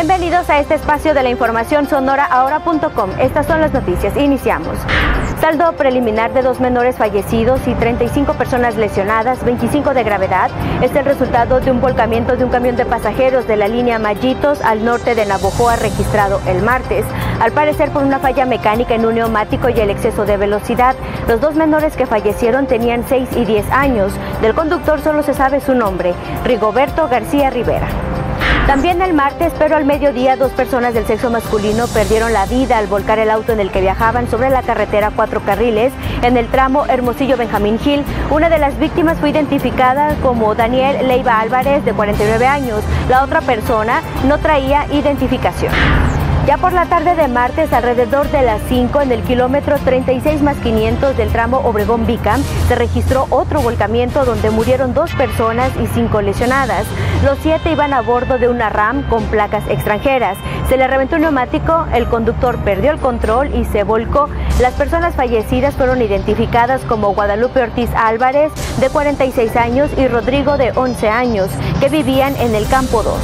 Bienvenidos a este espacio de la información sonoraahora.com. Estas son las noticias. Iniciamos. Saldo preliminar de 2 menores fallecidos y 35 personas lesionadas, 25 de gravedad. Es el resultado de un volcamiento de un camión de pasajeros de la línea Mayitos al norte de Navojoa registrado el martes. Al parecer por una falla mecánica en un neumático y el exceso de velocidad. Los 2 menores que fallecieron tenían 6 y 10 años. Del conductor solo se sabe su nombre, Rigoberto García Rivera. También el martes, pero al mediodía, 2 personas del sexo masculino perdieron la vida al volcar el auto en el que viajaban sobre la carretera 4 Carriles en el tramo Hermosillo-Benjamín Gil. Una de las víctimas fue identificada como Daniel Leyva Álvarez, de 49 años. La otra persona no traía identificación. Ya por la tarde de martes, alrededor de las 5, en el kilómetro 36+500 del tramo Obregón-Bicam, se registró otro volcamiento donde murieron 2 personas y 5 lesionadas. Los 7 iban a bordo de una RAM con placas extranjeras. Se le reventó un neumático, el conductor perdió el control y se volcó. Las personas fallecidas fueron identificadas como Guadalupe Ortiz Álvarez, de 46 años, y Rodrigo, de 11 años, que vivían en el Campo 2.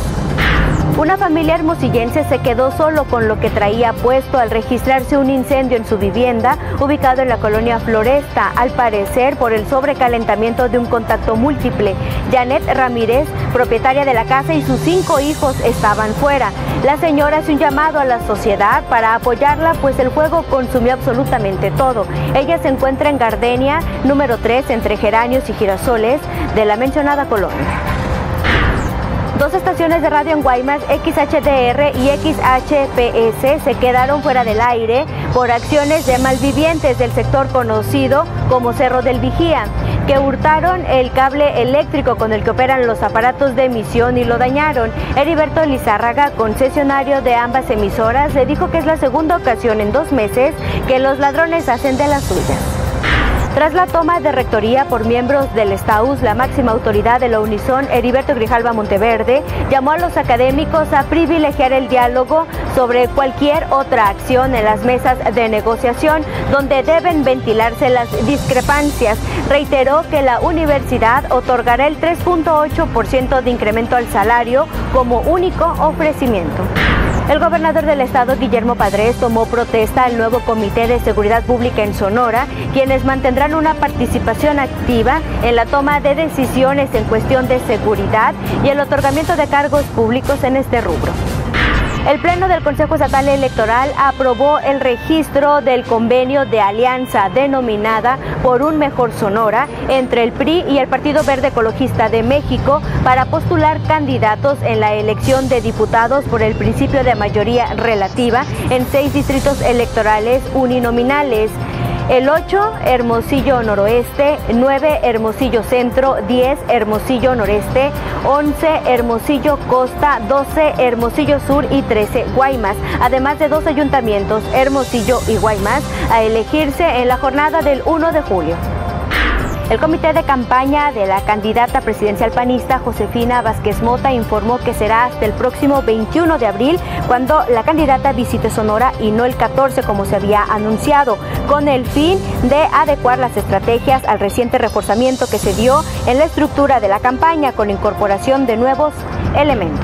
Una familia hermosillense se quedó solo con lo que traía puesto al registrarse un incendio en su vivienda ubicado en la colonia Floresta, al parecer por el sobrecalentamiento de un contacto múltiple. Janeth Ramírez, propietaria de la casa, y sus 5 hijos estaban fuera. La señora hace un llamado a la sociedad para apoyarla, pues el fuego consumió absolutamente todo. Ella se encuentra en Gardenia, número 3, entre geranios y girasoles de la mencionada colonia. 2 estaciones de radio en Guaymas, XHDR y XHPS, se quedaron fuera del aire por acciones de malvivientes del sector conocido como Cerro del Vigía, que hurtaron el cable eléctrico con el que operan los aparatos de emisión y lo dañaron. Heriberto Lizarraga, concesionario de ambas emisoras, le dijo que es la segunda ocasión en 2 meses que los ladrones hacen de las suyas. Tras la toma de rectoría por miembros del STAUS, la máxima autoridad de la UNISON, Heriberto Grijalva Monteverde, llamó a los académicos a privilegiar el diálogo sobre cualquier otra acción en las mesas de negociación, donde deben ventilarse las discrepancias. Reiteró que la universidad otorgará el 3.8% de incremento al salario como único ofrecimiento. El gobernador del estado, Guillermo Padrés, tomó protesta al nuevo Comité de Seguridad Pública en Sonora, quienes mantendrán una participación activa en la toma de decisiones en cuestión de seguridad y el otorgamiento de cargos públicos en este rubro. El Pleno del Consejo Estatal Electoral aprobó el registro del convenio de alianza denominada Por un Mejor Sonora entre el PRI y el Partido Verde Ecologista de México para postular candidatos en la elección de diputados por el principio de mayoría relativa en 6 distritos electorales uninominales. El 8, Hermosillo Noroeste, 9, Hermosillo Centro, 10, Hermosillo Noreste, 11, Hermosillo Costa, 12, Hermosillo Sur y 13, Guaymas. Además de 2 ayuntamientos, Hermosillo y Guaymas, a elegirse en la jornada del 1 de julio. El comité de campaña de la candidata presidencial panista Josefina Vázquez Mota informó que será hasta el próximo 21 de abril cuando la candidata visite Sonora y no el 14 como se había anunciado, con el fin de adecuar las estrategias al reciente reforzamiento que se dio en la estructura de la campaña con incorporación de nuevos elementos.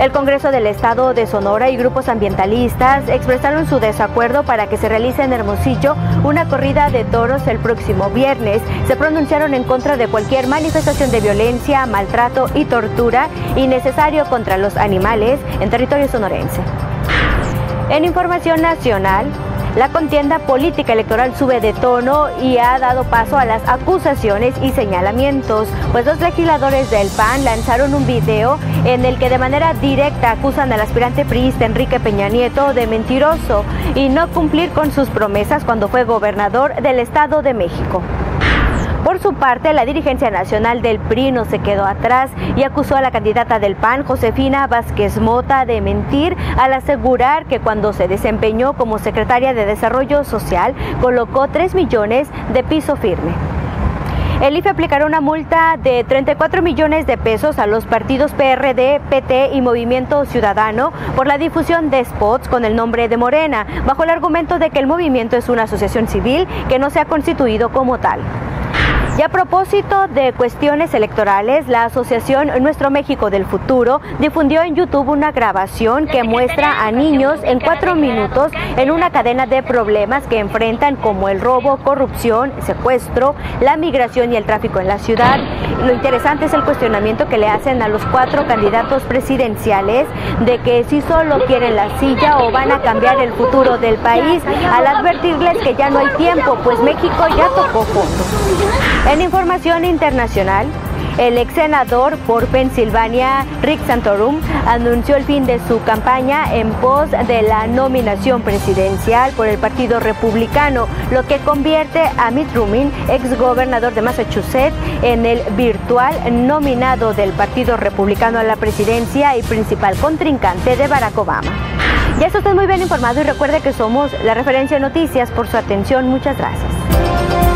El Congreso del Estado de Sonora y grupos ambientalistas expresaron su desacuerdo para que se realice en Hermosillo una corrida de toros el próximo viernes. Se pronunciaron en contra de cualquier manifestación de violencia, maltrato y tortura innecesario contra los animales en territorio sonorense. En información nacional, la contienda política electoral sube de tono y ha dado paso a las acusaciones y señalamientos, pues 2 legisladores del PAN lanzaron un video en el que de manera directa acusan al aspirante priista Enrique Peña Nieto de mentiroso y no cumplir con sus promesas cuando fue gobernador del Estado de México. Por su parte, la dirigencia nacional del PRI no se quedó atrás y acusó a la candidata del PAN, Josefina Vázquez Mota, de mentir al asegurar que cuando se desempeñó como secretaria de Desarrollo Social colocó 3 millones de piso firme. El IFE aplicará una multa de 34 millones de pesos a los partidos PRD, PT y Movimiento Ciudadano por la difusión de spots con el nombre de Morena, bajo el argumento de que el movimiento es una asociación civil que no se ha constituido como tal. Y a propósito de cuestiones electorales, la asociación Nuestro México del Futuro difundió en YouTube una grabación que muestra a niños en 4 minutos en una cadena de problemas que enfrentan, como el robo, corrupción, secuestro, la migración y el tráfico en la ciudad. Lo interesante es el cuestionamiento que le hacen a los 4 candidatos presidenciales de que si solo quieren la silla o van a cambiar el futuro del país, al advertirles que ya no hay tiempo, pues México ya tocó fondo. En información internacional, el ex senador por Pensilvania, Rick Santorum, anunció el fin de su campaña en pos de la nominación presidencial por el Partido Republicano, lo que convierte a Mitt Romney, ex gobernador de Massachusetts, en el virtual nominado del Partido Republicano a la presidencia y principal contrincante de Barack Obama. Ya está usted muy bien informado y recuerde que somos la referencia de noticias. Por su atención, muchas gracias.